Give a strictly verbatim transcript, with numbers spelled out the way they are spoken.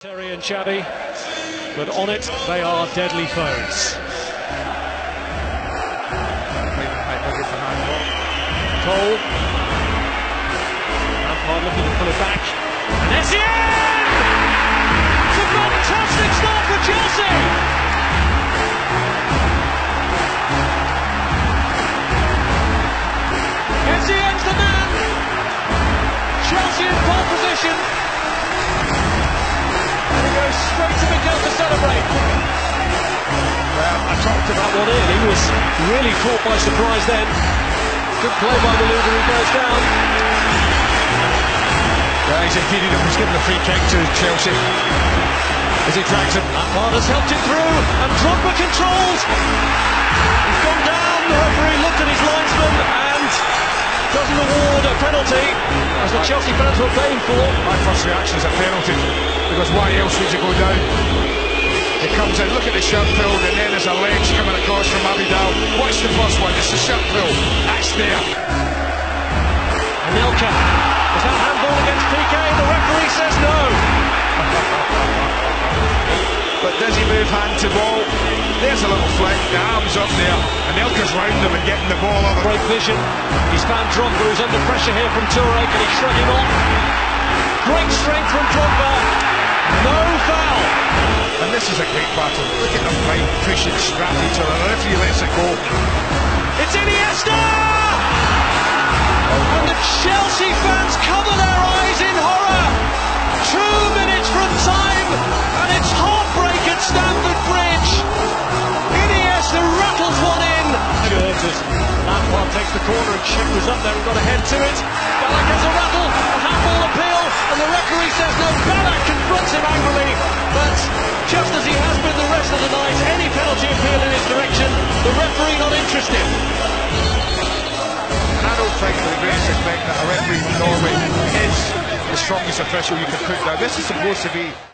Terry and Xavi, but on it they are deadly foes. Cole, Lampard looking to pull it back, and Esien! It's a fantastic start for Chelsea! Esien's the man! Chelsea in pole position. Straight to Abidal to celebrate. Well, I talked about one in. He was really caught by surprise then. Good play by Malouda, who goes down. Yeah, he's impeded him. He's given a free kick to Chelsea as he drags him. Lampard has helped him through, and Drogba controls. He's gone down. The referee looked at his linesman and doesn't award a penalty, as the Chelsea fans were playing for. My first reaction is a penalty, because why else would you go down? It comes in, look at the shirt pull, and then there's a ledge coming across from Abidal. Watch the first one, it's the shirt pull, that's there. Anelka, is that handball against P K? The referee says no. But does he move hand to ball? There's a little flick, the arm's up there, and Elka's round him and getting the ball over. Great vision, he's found Drogba, who's under pressure here from Toure. Can he shrug him off? Great strength from Drogba, no foul! And this is a great battle, look at them fight, push it, strap each other, and if he lets it go... It's Iniesta! Oh. And the Chelsea fans cover their eyes in horror! Two minutes from time, and it's heartbreak at Stamford Bridge! Iniesta rattles one in! Lampard takes the corner, and Schick was up there and got a head to it. Ballack has a rattle, a handball appeal, and the referee says no. Ballack confronts him angrily, but just as he has been the rest of the night, any penalty appeal in his direction, the referee not interested. And I don't think the greatest thing that a referee from Norway is the strongest official you can put down. This is supposed to be...